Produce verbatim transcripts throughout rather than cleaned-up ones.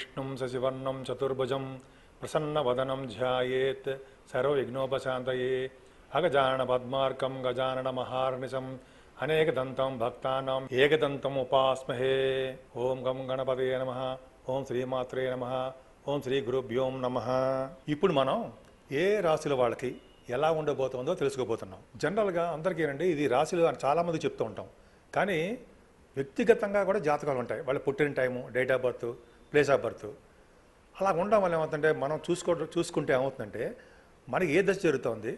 विष्णुं सशिवर्णं चतुर्भुजं प्रसन्नवदनं ध्यायेत् सर्वविघ्नोपशान्तये अगजाननपद्मार्कं गजाननमहार्निशम् अनेकदन्तं भक्तानां एकदन्तम् उपास्महे। ओं गं गणपतये नमः। ओं श्रीमात्रे नमः। ओं श्रीगुरुभ्यो नमः। इप्पुडु मनं ఏ రాశుల వాళ్ళకి ఎలా ఉండబోతుందో తెలుసుకోబోతున్నాం. జనరల్గా అందరికీ రండి ఇది రాశులు అని చాలామంది చెప్తూ ఉంటాం, కానీ వ్యక్తిగతంగా కూడా జాతకాలు ఉంటాయి. వాళ్ళు పుట్టిన time, date of birth, place of birth అలా ఉండడం వల్ల ఏమవుతుందంటే మనం చూసుకో చూసుకుంటే ఏమవుతుందంటే మనకి ఏ దశ జరుగుతుంది,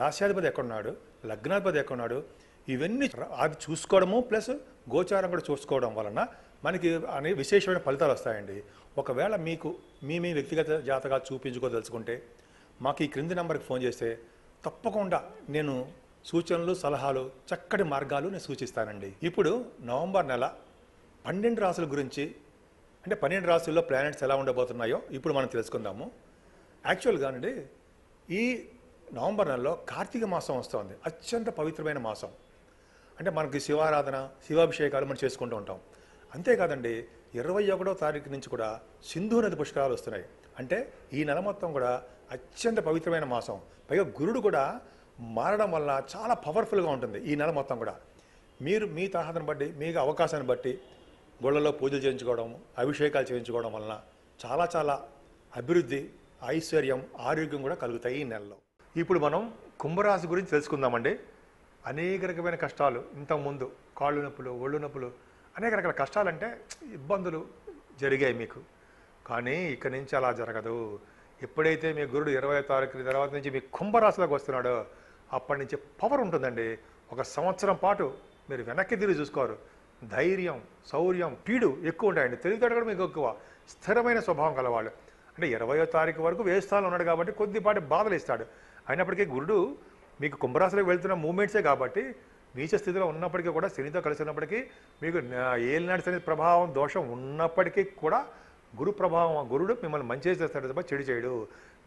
రాశ్యాధిపతి ఎక్కడున్నాడు, లగ్నాధిపతి ఎక్కడున్నాడు, ఇవన్నీ అవి చూసుకోవడము ప్లస్ గోచారం కూడా చూసుకోవడం వలన మనకి అనే విశేషమైన ఫలితాలు వస్తాయండి. ఒకవేళ మీకు మీ మీ వ్యక్తిగత జాతకాలు చూపించుకోదలుచుకుంటే మాకు ఈ క్రింది నెంబర్కి ఫోన్ చేస్తే తప్పకుండా నేను సూచనలు, సలహాలు, చక్కటి మార్గాలు నేను సూచిస్తానండి. ఇప్పుడు నవంబర్ నెల పన్నెండు రాశుల గురించి, అంటే పన్నెండు రాశుల్లో ప్లానెట్స్ ఎలా ఉండబోతున్నాయో ఇప్పుడు మనం తెలుసుకుందాము. యాక్చువల్గానండి ఈ నవంబర్ నెలలో కార్తీక మాసం వస్తుంది. అత్యంత పవిత్రమైన మాసం. అంటే మనకి శివారాధన, శివాభిషేకాలు మనం చేసుకుంటూ ఉంటాం. అంతేకాదండి ఇరవై ఒకటో తారీఖు నుంచి కూడా సింధు నది పుష్కరాలు వస్తున్నాయి. అంటే ఈ నెల మొత్తం కూడా అత్యంత పవిత్రమైన మాసం. పైగా గురుడు కూడా మారడం వల్ల చాలా పవర్ఫుల్గా ఉంటుంది ఈ నెల మొత్తం కూడా. మీరు మీ తరహాను బట్టి, మీకు అవకాశాన్ని బట్టి గుళ్ళలో పూజలు చేయించుకోవడం, అభిషేకాలు చేయించుకోవడం వలన చాలా చాలా అభివృద్ధి, ఐశ్వర్యం, ఆరోగ్యం కూడా కలుగుతాయి ఈ నెలలో. ఇప్పుడు మనం కుంభరాశి గురించి తెలుసుకుందామండి. అనేక రకమైన కష్టాలు, ఇంతకుముందు కాళ్ళు నొప్పులు, ఒళ్ళు నొప్పులు, అనేక రకాల కష్టాలంటే ఇబ్బందులు జరిగాయి మీకు. కానీ ఇక్కడి నుంచి అలా జరగదు. ఎప్పుడైతే మీ గురుడు ఇరవై తారీఖు తర్వాత నుంచి మీ కుంభరాశిలోకి వస్తున్నాడో అప్పటి నుంచి పవర్ ఉంటుందండి. ఒక సంవత్సరం పాటు మీరు వెనక్కి తిరిగి చూసుకోరు. ధైర్యం, శౌర్యం, పీడు ఎక్కువ ఉంటాయండి. తెలివితేటలు మీకు ఎక్కువ, స్థిరమైన స్వభావం గలవాళ్ళు. అంటే ఇరవయో తారీఖు వరకు వేయి స్థాయిలో ఉన్నాడు కాబట్టి కొద్దిపాటి బాధలు ఇస్తాడు. అయినప్పటికీ గురుడు మీకు కుంభరాశిలోకి వెళ్తున్న మూమెంట్సే కాబట్టి నీచ స్థితిలో ఉన్నప్పటికీ కూడా, శనితో కలిసి ఉన్నప్పటికీ, మీకు ఏలినాటి శని ప్రభావం, దోషం ఉన్నప్పటికీ కూడా గురు ప్రభావం, గురుడు మిమ్మల్ని మంచి చేస్తాడు తప్ప చెడు చేయడు.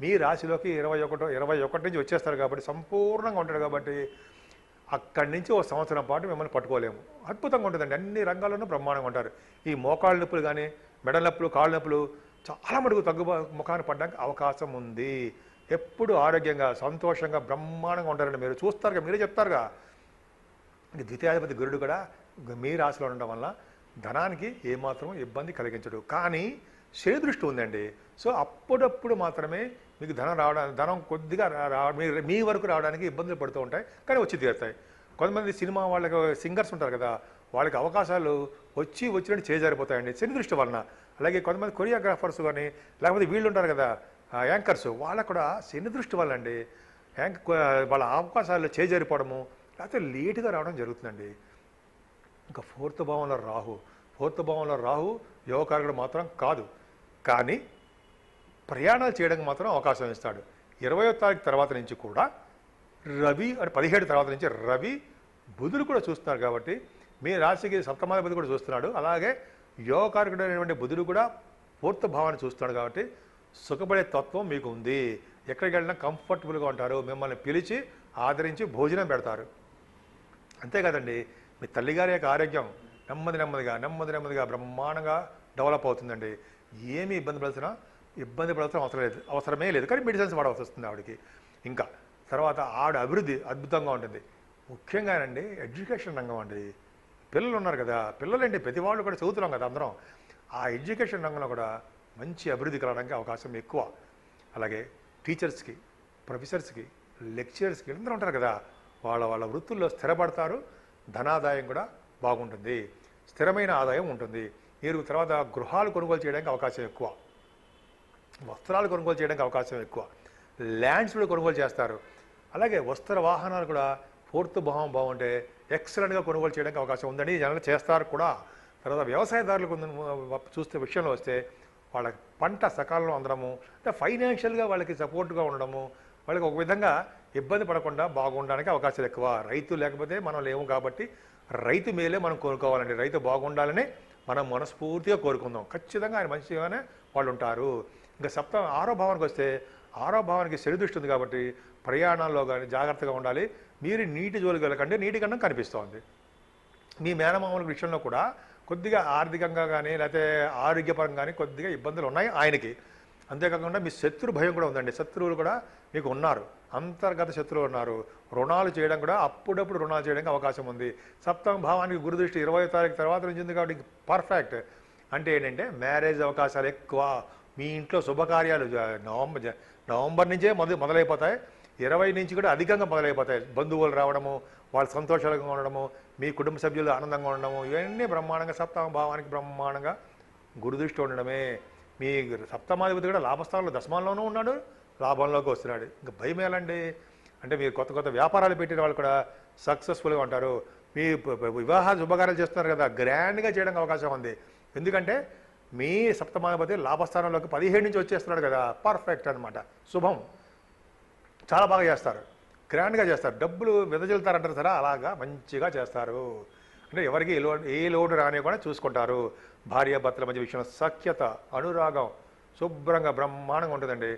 మీ రాశిలోకి ఇరవై ఒకటో ఇరవై ఒకటి నుంచి వచ్చేస్తారు కాబట్టి సంపూర్ణంగా ఉంటాడు కాబట్టి అక్కడి నుంచి ఓ సంవత్సరం పాటు మిమ్మల్ని పట్టుకోలేము. అద్భుతంగా ఉంటుందండి. అన్ని రంగాల్లోనూ బ్రహ్మాండంగా ఉంటారు. ఈ మోకాళ్ళ నొప్పులు కానీ, మెడ నొప్పులు, కాళ్ళ నొప్పులు చాలా మటుకు తగ్గు ముఖాన్ని పడడానికి అవకాశం ఉంది. ఎప్పుడు ఆరోగ్యంగా, సంతోషంగా, బ్రహ్మాండంగా ఉంటారండి. మీరు చూస్తారుగా, మీరే చెప్తారుగా. ద్వితీయాధిపతి గురుడు కూడా మీ రాశిలో ఉండడం వల్ల ధనానికి ఏమాత్రం ఇబ్బంది కలిగించడు. కానీ శని దృష్టి ఉందండి. సో అప్పుడప్పుడు మాత్రమే మీకు ధనం రావడానికి, ధనం కొద్దిగా రా మీ వరకు రావడానికి ఇబ్బందులు పడుతూ ఉంటాయి, కానీ వచ్చి తీరుతాయి. కొంతమంది సినిమా వాళ్ళకి సింగర్స్ ఉంటారు కదా, వాళ్ళకి అవకాశాలు వచ్చి వచ్చినట్టు చేజారిపోతాయండి శని దృష్టి వలన. అలాగే కొంతమంది కొరియోగ్రాఫర్స్ కానీ, లేకపోతే వీళ్ళు ఉంటారు కదా యాంకర్స్, వాళ్ళకు కూడా శని దృష్టి వల్ల అండి యాంక వాళ్ళ అవకాశాలు చేజారిపోవడము, లేకపోతే లేటుగా రావడం జరుగుతుందండి. ఇంకా ఫోర్త్ భావంలో రాహు, ఫోర్త్ భావంలో రాహు యోగకారకుడు మాత్రం కాదు, కానీ ప్రయాణాలు చేయడానికి మాత్రం అవకాశం ఇస్తాడు. ఇరవయో తారీఖు తర్వాత నుంచి కూడా రవి, అంటే పదిహేడు తర్వాత నుంచి రవి బుధుడు కూడా చూస్తున్నారు కాబట్టి మీ రాశికి సప్తమాధిపతి కూడా చూస్తున్నాడు. అలాగే యోగకారకుడు అనేటువంటి బుధుడు కూడా ఫోర్త్ భావాన్ని చూస్తున్నాడు కాబట్టి సుఖపడే తత్వం మీకు ఉంది. ఎక్కడికి వెళ్ళినా కంఫర్టబుల్గా ఉంటారు. మిమ్మల్ని పిలిచి ఆదరించి భోజనం పెడతారు. అంతేకాదండి మీ తల్లిగారి యొక్క ఆరోగ్యం నెమ్మది నెమ్మదిగా నెమ్మది నెమ్మదిగా బ్రహ్మాండంగా డెవలప్ అవుతుందండి. ఏమీ ఇబ్బంది పడాల్సిన ఇబ్బంది పడాల్సిన అవసరం లేదు, అవసరమే లేదు. కానీ మెడిసిన్స్ వాడవలసి వస్తుంది ఆవిడకి. ఇంకా తర్వాత ఆవిడ అభివృద్ధి అద్భుతంగా ఉంటుంది. ముఖ్యంగానండి ఎడ్యుకేషన్ రంగం అండి. పిల్లలు ఉన్నారు కదా, పిల్లలండి ప్రతి వాళ్ళు కూడా చదువుతున్నాం కదా అందరం. ఆ ఎడ్యుకేషన్ రంగంలో కూడా మంచి అభివృద్ధి కలగడానికి అవకాశం ఎక్కువ. అలాగే టీచర్స్కి, ప్రొఫెసర్స్కి, లెక్చరర్స్కి అందరూ ఉంటారు కదా, వాళ్ళ వాళ్ళ వృత్తుల్లో స్థిరపడతారు. ధనాదాయం కూడా బాగుంటుంది, స్థిరమైన ఆదాయం ఉంటుంది. మీరు తర్వాత గృహాలు కొనుగోలు చేయడానికి అవకాశం ఎక్కువ, వస్త్రాలు కొనుగోలు చేయడానికి అవకాశం ఎక్కువ, ల్యాండ్స్ కూడా కొనుగోలు చేస్తారు. అలాగే వస్త్ర వాహనాలు కూడా ఫోర్త్ భావం బాగుంటే ఎక్సలెంట్గా కొనుగోలు చేయడానికి అవకాశం ఉందని జనాలు చేస్తారు కూడా. తర్వాత వ్యవసాయదారులకు చూస్తే విషయంలో వస్తే వాళ్ళకి పంట సకాలంలో అందడము, అంటే ఫైనాన్షియల్గా వాళ్ళకి సపోర్ట్గా ఉండడము, వాళ్ళకి ఒక విధంగా ఇబ్బంది పడకుండా బాగుండడానికి అవకాశాలు ఎక్కువ. రైతు లేకపోతే మనం లేవు కాబట్టి రైతు మేలే మనం కోరుకోవాలండి. రైతు బాగుండాలని మనం మనస్ఫూర్తిగా కోరుకుందాం. ఖచ్చితంగా ఆయన మంచిగానే వాళ్ళు ఉంటారు. ఇంకా సప్త ఆరో భావానికి వస్తే ఆరో భావానికి శని దృష్టి ఉంది కాబట్టి ప్రయాణాల్లో కానీ జాగ్రత్తగా ఉండాలి. మీరు నీటి జోలికి వెళ్ళకండి, నీటి కన్నా కనిపిస్తూ ఉంది. మీ మేనమామల విషయంలో కూడా కొద్దిగా ఆర్థికంగా గాని లేతే ఆరోగ్యపరంగా గాని కొద్దిగా ఇబ్బందులు ఉన్నాయి ఆయనకి. అంతే కాకుండా మీ శత్రు భయం కూడా ఉందండి, శత్రువులు కూడా మీకు ఉన్నారు, అంతర్గత శత్రువులు ఉన్నారు. రుణాలు చేయడం కూడా అప్పుడప్పుడు రుణాలు చేయడానికి అవకాశం ఉంది. సప్తమ భావానికి గురుదృష్టి ఇరవై తారీఖు తర్వాత నుంచింది కాబట్టి పర్ఫెక్ట్. అంటే ఏంటంటే మ్యారేజ్ అవకాశాలు ఎక్కువ. మీ ఇంట్లో శుభకార్యాలు నవంబర్ నవంబర్ నుంచే మొదలు మొదలైపోతాయి ఇరవై నుంచి కూడా అధికంగా మొదలైపోతాయి. బంధువులు రావడము, వాళ్ళు సంతోషాలుగా ఉండడము, మీ కుటుంబ సభ్యులు ఆనందంగా ఉండడము, ఇవన్నీ బ్రహ్మాండంగా సప్తమ భావానికి బ్రహ్మాండంగా గురుదృష్టి ఉండడమే. మీ సప్తమాధిపతి కూడా లాభస్థానంలో దశమాల్లోనూ ఉన్నాడు, లాభంలోకి వస్తున్నాడు. ఇంకా భయం ఏలండి అంటే మీరు కొత్త కొత్త వ్యాపారాలు పెట్టిన వాళ్ళు కూడా సక్సెస్ఫుల్గా ఉంటారు. మీ వివాహ శుభకార్యాలు చేస్తున్నారు కదా, గ్రాండ్గా చేయడానికి అవకాశం ఉంది. ఎందుకంటే మీ సప్తమాధిపతి లాభస్థానంలోకి పదిహేడు నుంచి వచ్చేస్తున్నాడు కదా, పర్ఫెక్ట్ అనమాట. శుభం చాలా బాగా చేస్తారు, గ్రాండ్గా చేస్తారు, డబ్బులు వెదజల్లుతారంటారు సరే, అలాగా మంచిగా చేస్తారు. అంటే ఎవరికి ఏ లోడ్ ఏ లోడ్ రాని కూడా చూసుకుంటారు. భార్యాభర్తల మధ్య విషయంలో సఖ్యత, అనురాగం శుభ్రంగా బ్రహ్మాండంగా ఉంటుందండి.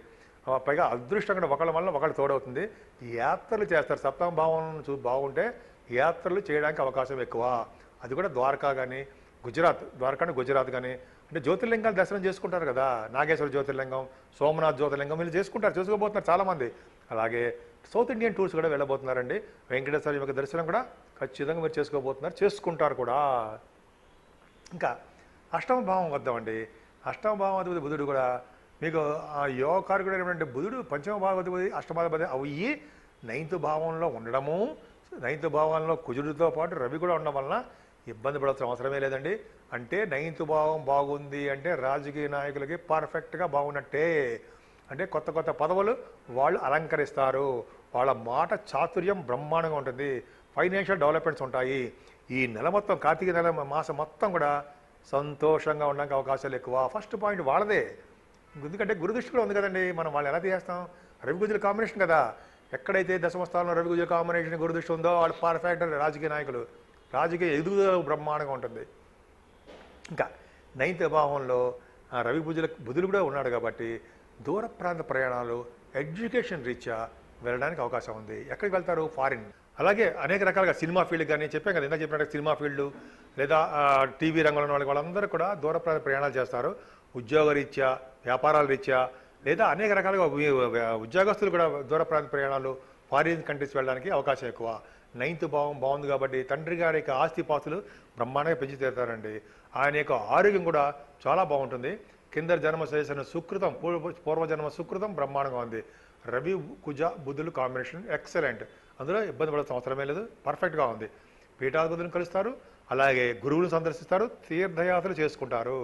పైగా అదృష్టం కూడా ఒకళ్ళ వల్ల ఒకళ్ళు తోడవుతుంది. యాత్రలు చేస్తారు, సప్తమ భావం చూ బాగుంటే యాత్రలు చేయడానికి అవకాశం ఎక్కువ. అది కూడా ద్వారకా కానీ గుజరాత్, ద్వారకాని గుజరాత్ కానీ. అంటే జ్యోతిర్లింగాలు దర్శనం చేసుకుంటారు కదా, నాగేశ్వర జ్యోతిర్లింగం, సోమనాథ్ జ్యోతిర్లింగం, వీళ్ళు చేసుకుంటారు, చేసుకోబోతున్నారు చాలామంది. అలాగే సౌత్ ఇండియన్ టూర్స్ కూడా వెళ్ళబోతున్నారండి. వెంకటేశ్వర యొక్క దర్శనం కూడా ఖచ్చితంగా మీరు చేసుకోబోతున్నారు, చేసుకుంటారు కూడా. ఇంకా అష్టమ భావం వద్దామండి. అష్టమ భావం అధిపతి బుధుడు కూడా మీకు ఆ యోగకారకుడైనటువంటి బుధుడు పంచమ భావాధిపతి అష్టమాధిపతి అవి నైన్త్ భావంలో ఉండడము, నైన్త్ భావంలో కుజుడితో పాటు రవి కూడా ఉండడం వలన ఇబ్బంది పడాల్సిన అవసరమే లేదండి. అంటే నైన్త్ భావం బాగుంది అంటే రాజకీయ నాయకులకి పర్ఫెక్ట్గా బాగున్నట్టే. అంటే కొత్త కొత్త పదవులు వాళ్ళు అలంకరిస్తారు, వాళ్ళ మాట చాతుర్యం బ్రహ్మాండంగా ఉంటుంది, ఫైనాన్షియల్ డెవలప్మెంట్స్ ఉంటాయి. ఈ నెల మొత్తం కార్తీక నెల మాసం మొత్తం కూడా సంతోషంగా ఉండడానికి అవకాశాలు ఎక్కువ. ఫస్ట్ పాయింట్ వాళ్ళదే, ఎందుకంటే గురుదృష్టిలో ఉంది కదండి. మనం వాళ్ళు ఎలా తీసేస్తాం, రవిగుజుల కాంబినేషన్ కదా. ఎక్కడైతే దశమస్థానంలో రవిగుజుల కాంబినేషన్ గురుదృష్టి ఉందో వాళ్ళు పర్ఫెక్ట్ రాజకీయ నాయకులు, రాజకీయ ఎదుగుదల బ్రహ్మాండంగా ఉంటుంది. ఇంకా నైన్త్ భావంలో రవి బుజుల బుధులు కూడా ఉన్నాడు కాబట్టి దూర ప్రాంత ప్రయాణాలు ఎడ్యుకేషన్ రీత్యా వెళ్ళడానికి అవకాశం ఉంది. ఎక్కడికి వెళ్తారు, ఫారిన్. అలాగే అనేక రకాలుగా సినిమా ఫీల్డ్ కానీ చెప్పాం కదా, ఇందాక చెప్పినట్టు సినిమా ఫీల్డ్ లేదా టీవీ రంగంలో ఉన్న వాళ్ళకి వాళ్ళందరూ కూడా దూర ప్రాంత ప్రయాణాలు చేస్తారు. ఉద్యోగ రీత్యా, వ్యాపారాల రీత్యా లేదా అనేక రకాలుగా ఉద్యోగస్తులు కూడా దూర ప్రాంత ప్రయాణాలు, ఫారిన్ కంట్రీస్ వెళ్ళడానికి అవకాశం ఎక్కువ. నైన్త్ భావం బాగుంది కాబట్టి తండ్రి గారి యొక్క ఆస్తిపాస్తులు బ్రహ్మాండంగా పెంచి తీరుతారండి. ఆయన యొక్క ఆరోగ్యం కూడా చాలా బాగుంటుంది. కింద జన్మ చేసిన సుకృతం, పూర్వ పూర్వజన్మ సుకృతం బ్రహ్మాండంగా ఉంది. రవి కుజ బుద్ధులు కాంబినేషన్ ఎక్సలెంట్, అందులో ఇబ్బంది పడాల్సిన అవసరమే లేదు, పర్ఫెక్ట్గా ఉంది. పీఠాధిపతులను కలుస్తారు, అలాగే గురువులను సందర్శిస్తారు, తీర్థయాత్రలు చేసుకుంటారు.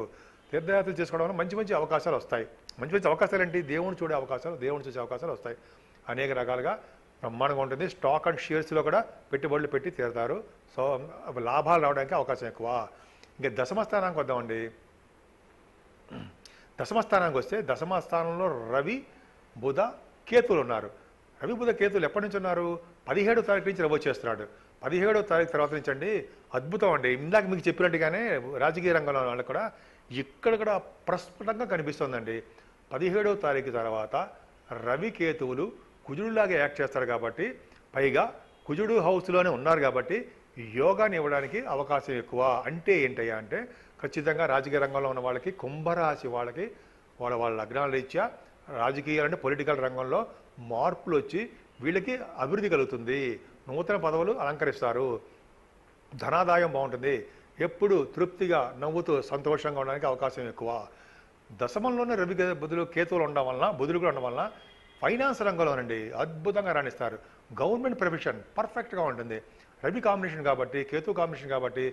తీర్థయాత్రలు చేసుకోవడం వల్ల మంచి మంచి అవకాశాలు వస్తాయి. మంచి మంచి అవకాశాలు ఏంటి, దేవుని చూడే అవకాశాలు, దేవుని చూసే అవకాశాలు వస్తాయి. అనేక రకాలుగా బ్రహ్మాండంగా ఉంటుంది. స్టాక్ అండ్ షేర్స్లో కూడా పెట్టుబడులు పెట్టి తీరుతారు, సో లాభాలు రావడానికి అవకాశం ఎక్కువ. ఇంకా దశమస్థానానికి వద్దామండి. దశమస్థానానికి వస్తే దశమస్థానంలో రవి బుధ కేతులు ఉన్నారు. రవి బుధ కేతులు ఎప్పటి నుంచి ఉన్నారు, పదిహేడో తారీఖు నుంచి రవి వచ్చేస్తున్నాడు. పదిహేడో తారీఖు తర్వాత నుంచి అండి అద్భుతం అండి. ఇందాక మీకు చెప్పినట్టుగానే రాజకీయ రంగంలో వాళ్ళు కూడా ఇక్కడ కూడా ప్రస్ఫుటంగా కనిపిస్తుందండి. పదిహేడో తారీఖు తర్వాత రవి కేతువులు కుజుడులాగా యాక్ట్ చేస్తారు కాబట్టి, పైగా కుజుడు హౌస్లోనే ఉన్నారు కాబట్టి యోగాని ఇవ్వడానికి అవకాశం ఎక్కువ. అంటే ఏంటయ్యా అంటే ఖచ్చితంగా రాజకీయ రంగంలో ఉన్న వాళ్ళకి, కుంభరాశి వాళ్ళకి వాళ్ళ వాళ్ళ లగ్నాల రీత్యా రాజకీయాలు అంటే పొలిటికల్ రంగంలో మార్పులు వచ్చి వీళ్ళకి అభివృద్ధి కలుగుతుంది. నూతన పదవులు అలంకరిస్తారు, ధనాదాయం బాగుంటుంది, ఎప్పుడు తృప్తిగా నవ్వుతూ సంతోషంగా ఉండడానికి అవకాశం ఎక్కువ. దశమంలోనే రవి బుధులు కేతువులు ఉండడం వలన, బుధులు కూడా ఉండడం వలన ఫైనాన్స్ రంగంలోనండి అద్భుతంగా రాణిస్తారు. గవర్నమెంట్ ప్రొఫెషన్ పర్ఫెక్ట్గా ఉంటుంది. రవి కాంబినేషన్ కాబట్టి, కేతు కాంబినేషన్ కాబట్టి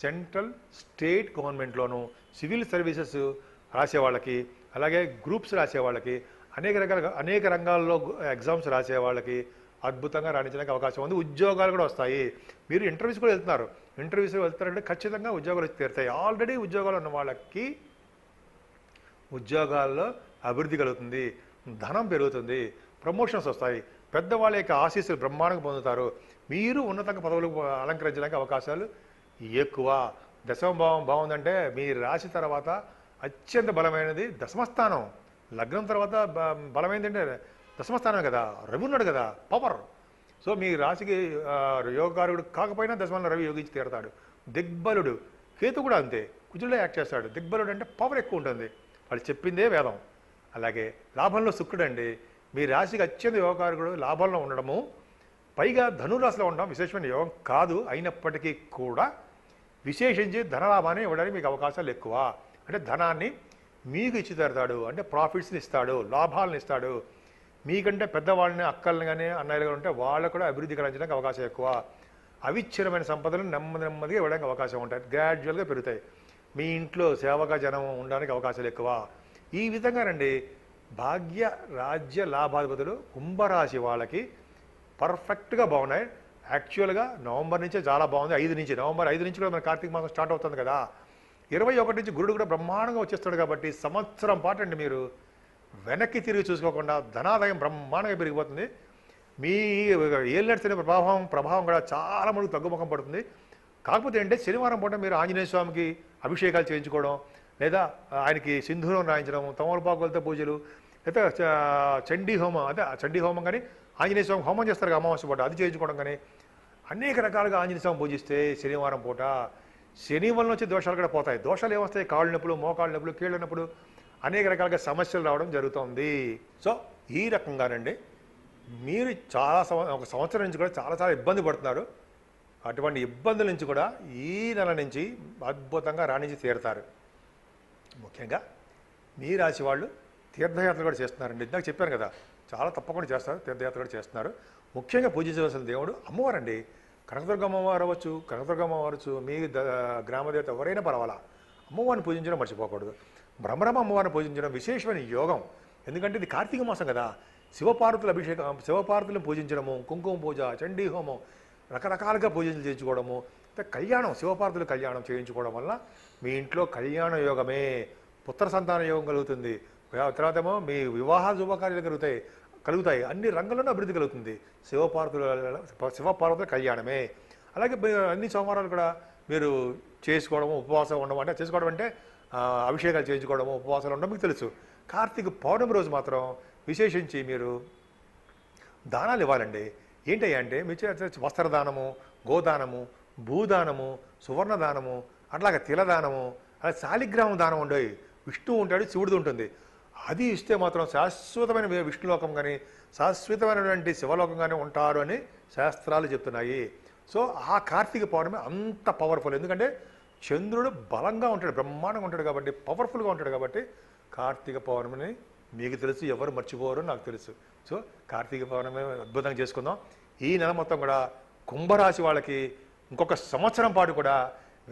సెంట్రల్ స్టేట్ గవర్నమెంట్లోను, సివిల్ సర్వీసెస్ రాసేవాళ్ళకి, అలాగే గ్రూప్స్ రాసేవాళ్ళకి, అనేక రకాలుగా అనేక రంగాల్లో ఎగ్జామ్స్ రాసేవాళ్ళకి అద్భుతంగా రాణించడానికి అవకాశం ఉంది. ఉద్యోగాలు కూడా వస్తాయి. మీరు ఇంటర్వ్యూస్ కూడా వెళ్తున్నారు, ఇంటర్వ్యూస్ వెళ్తారంటే ఖచ్చితంగా ఉద్యోగాలు వచ్చి తీరుతాయి. ఆల్రెడీ ఉద్యోగాలు ఉన్న వాళ్ళకి ఉద్యోగాల్లో అభివృద్ధి కలుగుతుంది, ధనం పెరుగుతుంది, ప్రమోషన్స్ వస్తాయి, పెద్దవాళ్ళ యొక్క ఆశీస్సులు బ్రహ్మాండంగా పొందుతారు. మీరు ఉన్నతంగా పదవులు అలంకరించడానికి అవకాశాలు ఎక్కువ. దశమ భావం బాగుందంటే మీ రాశి తర్వాత అత్యంత బలమైనది దశమస్థానం. లగ్నం తర్వాత బలమైనది అంటే దశమస్థానం కదా, రవి ఉన్నాడు కదా, పవర్. సో మీ రాశికి యోగకారుడు కాకపోయినా దశమంలో రవి యోగించి తీరుతాడు. దిగ్బలుడు, కేతు కూడా అంతే కుజుడిలో యాక్ట్ చేస్తాడు. దిగ్బలుడు అంటే పవర్ ఎక్కువ ఉంటుంది, వాళ్ళు చెప్పిందే వేదం. అలాగే లాభంలో శుక్రుడు అండి, మీ రాశికి అత్యంత యోగకారకుడు. లాభంలో ఉండడము, పైగా ధనురాశిలో ఉండడం విశేషమైన యోగం కాదు. అయినప్పటికీ కూడా విశేషించి ధనలాభాన్ని ఇవ్వడానికి మీకు అవకాశాలు ఎక్కువ. అంటే ధనాన్ని మీకు ఇచ్చి తడతాడు, అంటే ప్రాఫిట్స్ని ఇస్తాడు, లాభాలను ఇస్తాడు. మీకంటే పెద్దవాళ్ళని, అక్కల్ని కానీ అన్నయ్యలు కానీ ఉంటే వాళ్ళకు కూడా అభివృద్ధి కలగించడానికి అవకాశం ఎక్కువ. అవిచ్ఛిన్నమైన సంపదలు నెమ్మది నెమ్మదిగా ఇవ్వడానికి అవకాశం ఉంటాయి, గ్రాడ్యువల్గా పెరుగుతాయి. మీ ఇంట్లో సేవగా జనం ఉండడానికి అవకాశాలు ఎక్కువ. ఈ విధంగానండి భాగ్య రాజ్య లాభాధిపతులు కుంభరాశి వాళ్ళకి పర్ఫెక్ట్గా బాగున్నాయి. యాక్చువల్గా నవంబర్ నుంచే చాలా బాగుంది. ఐదు నుంచి నవంబర్ ఐదు నుంచి కూడా మన కార్తీక మాసం స్టార్ట్ అవుతుంది కదా. ఇరవై ఒకటి నుంచి గురుడు కూడా బ్రహ్మాండంగా వచ్చేస్తాడు. కాబట్టి సంవత్సరం పాటు అండి మీరు వెనక్కి తిరిగి చూసుకోకుండా ధనాదాయం బ్రహ్మాండంగా పెరిగిపోతుంది. మీ ఏళ్ళెట్స్ అనే ప్రభావం ప్రభావం కూడా చాలా మటుకు తగ్గుముఖం పడుతుంది. కాకపోతే అంటే శనివారం పూట మీరు ఆంజనేయ స్వామికి అభిషేకాలు చేయించుకోవడం, లేదా ఆయనకి సింధూరం రాయించడం, తమలపాకులతో పూజలు, లేదా చండీ హోమం, అదే చండీ హోమం కానీ ఆంజనేయ స్వామి హోమం చేస్తారు అమావాస్య పూట, అది చేయించుకోవడం కానీ అనేక రకాలుగా ఆంజనేయ స్వామి పూజిస్తే శనివారం పూట శని వలన వచ్చే దోషాలు కూడా పోతాయి. దోషాలు ఏమొస్తాయి? కాళ్ళు నొప్పులు, మోకాళ్ళు నొప్పులు, కీళ్ళ నొప్పులు, అనేక రకాలుగా సమస్యలు రావడం జరుగుతుంది. సో ఈ రకంగానండి మీరు చాలా సంవ ఒక సంవత్సరం నుంచి కూడా చాలా చాలా ఇబ్బంది పడుతున్నారు. అటువంటి ఇబ్బందుల నుంచి కూడా ఈ నెల నుంచి అద్భుతంగా రాణించి తీరుతారు. ముఖ్యంగా మీ రాశి వాళ్ళు తీర్థయాత్ర కూడా చేస్తున్నారండి. ఇందాక చెప్పాను కదా, చాలా తప్పకుండా చేస్తారు, తీర్థయాత్ర కూడా చేస్తున్నారు. ముఖ్యంగా పూజించవలసిన దేవుడు అమ్మవారండి. కనకదుర్గ అమ్మవారు అవ్వచ్చు, కనకదుర్గ అమ్మవారు మీ ద గ్రామదేవత ఎవరైనా పర్వాలా, అమ్మవారిని పూజించడం మర్చిపోకూడదు. బ్రహ్మరమ అమ్మవారిని పూజించడం విశేషమైన యోగం. ఎందుకంటే ఇది కార్తీక మాసం కదా. శివపార్వతుల అభిషేకం, శివపార్వతులను పూజించడము, కుంకుమ పూజ, చండీ హోమం, రకరకాలుగా పూజలు చేయించుకోవడము, కళ్యాణం, శివపార్వతుల కళ్యాణం చేయించుకోవడం వల్ల మీ ఇంట్లో కళ్యాణ యోగమే, పుత్ర సంతాన యోగం కలుగుతుంది. తర్వాత ఏమో మీ వివాహ శుభకార్యాలు కలుగుతాయి కలుగుతాయి అన్ని రంగంలోనూ అభివృద్ధి కలుగుతుంది. శివపార్వతుల శివపార్వతుల కళ్యాణమే. అలాగే అన్ని సోమవారాలు కూడా మీరు చేసుకోవడము, ఉపవాసం ఉండడం, అంటే చేసుకోవడం అంటే అభిషేకాలు చేయించుకోవడము, ఉపవాసాలు ఉండడం మీకు తెలుసు. కార్తీక పౌర్ణమి రోజు మాత్రం విశేషించి మీరు దానాలు ఇవ్వాలండి. ఏంటయ్యా అంటే మీ వస్త్రదానము, గోదానము, భూదానము, సువర్ణదానము, అట్లాగే తిలదానము, అలాగే శాలిగ్రామ దానం ఉండేవి. విష్ణువు ఉంటాడు, శివుడిది ఉంటుంది. అది ఇస్తే మాత్రం శాశ్వతమైన విష్ణులోకం కానీ శాశ్వతమైనటువంటి శివలోకం కానీ ఉంటారు అని శాస్త్రాలు చెప్తున్నాయి. సో ఆ కార్తీక పౌర్ణమి అంత పవర్ఫుల్. ఎందుకంటే చంద్రుడు బలంగా ఉంటాడు, బ్రహ్మాండంగా ఉంటాడు కాబట్టి, పవర్ఫుల్గా ఉంటాడు కాబట్టి కార్తీక పౌర్ణమిని మీకు తెలుసు, ఎవరు మర్చిపోరు నాకు తెలుసు. సో కార్తీక పౌర్ణమి అద్భుతంగా చేసుకుందాం. ఈ నెల మొత్తం కూడా కుంభరాశి వాళ్ళకి ఇంకొక సంవత్సరం పాటు కూడా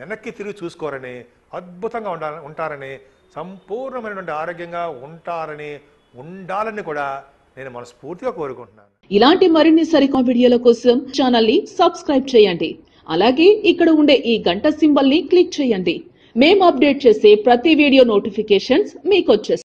వెనక్కి తిరిగి చూసుకోరని, అద్భుతంగా ఉండ ఉంటారని సంపూర్ణమైనటువంటి ఆరోగ్యంగా ఉంటారని, ఉండాలని కూడా నేను మనస్ఫూర్తిగా కోరుకుంటున్నాను. ఇలాంటి మరిన్ని సరికొత్త వీడియోల కోసం ఛానల్ ని సబ్స్క్రైబ్ చేయండి. అలాగే ఇక్కడ ఉండే ఈ గంట సింబల్ ని క్లిక్ చేయండి. మేము అప్డేట్ చేసే ప్రతి వీడియో నోటిఫికేషన్స్ మీకు వచ్చేస్తాయి.